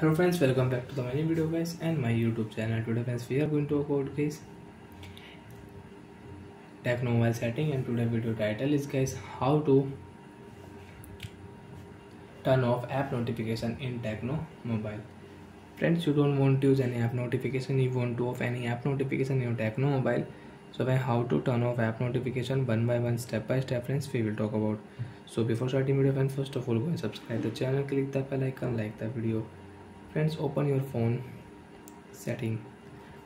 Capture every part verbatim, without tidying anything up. Hello friends, welcome back to the many video guys and my YouTube channel. Today friends, we are going to talk about guys Tecno mobile setting, and today video title is guys how to turn off app notification in Tecno mobile. Friends, you don't want to use any app notification, you want to off any app notification in your Tecno mobile. So when how to turn off app notification one by one, step by step friends, we will talk about. So before starting video friends, first of all go and subscribe the channel, click the bell icon, like the video. Friends, open your phone setting.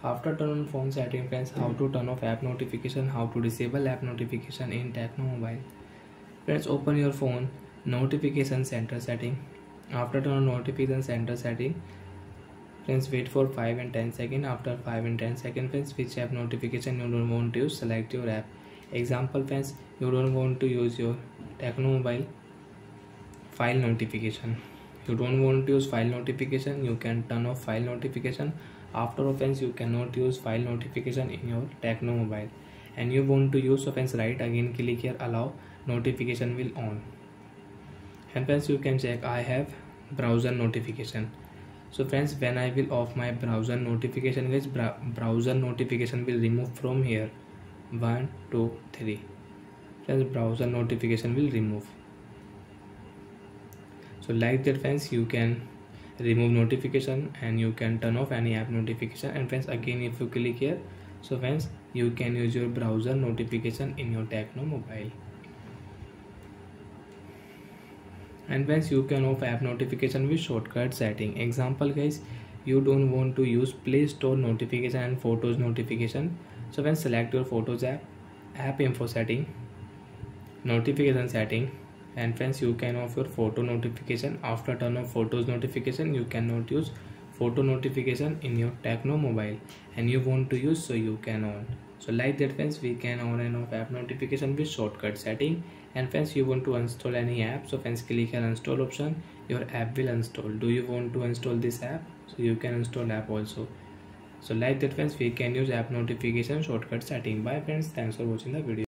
After turn on phone setting friends, how to turn off app notification, how to disable app notification in Tecno mobile. Friends, open your phone notification center setting. After turn on notification center setting friends, wait for five and ten seconds. After five and ten seconds friends, which app notification you don't want to use, select your app. Example friends, you don't want to use your Tecno mobile file notification. You don't want to use file notification, you can turn off file notification. After offense, you cannot use file notification in your Tecno mobile, and you want to use offense, right? Again click here, allow notification will on, and friends you can check I have browser notification. So friends, when I will off my browser notification guys, browser notification will remove from here. One two three friends, browser notification will remove. So like that friends, you can remove notification and you can turn off any app notification. And friends, again if you click here, so friends you can use your browser notification in your Tecno mobile. And friends, you can off app notification with shortcut setting. Example guys, you don't want to use Play Store notification and photos notification. So friends, select your photos app, app info setting, notification setting. And friends, you can off your photo notification. After turn off photos notification, you cannot use photo notification in your Tecno mobile, and you want to use, so you can on. So like that friends, we can on and off app notification with shortcut setting. And friends, you want to uninstall any app, so friends click here uninstall option, your app will uninstall. Do you want to install this app, so you can install app also. So like that friends, we can use app notification shortcut setting. Bye friends, thanks for watching the video.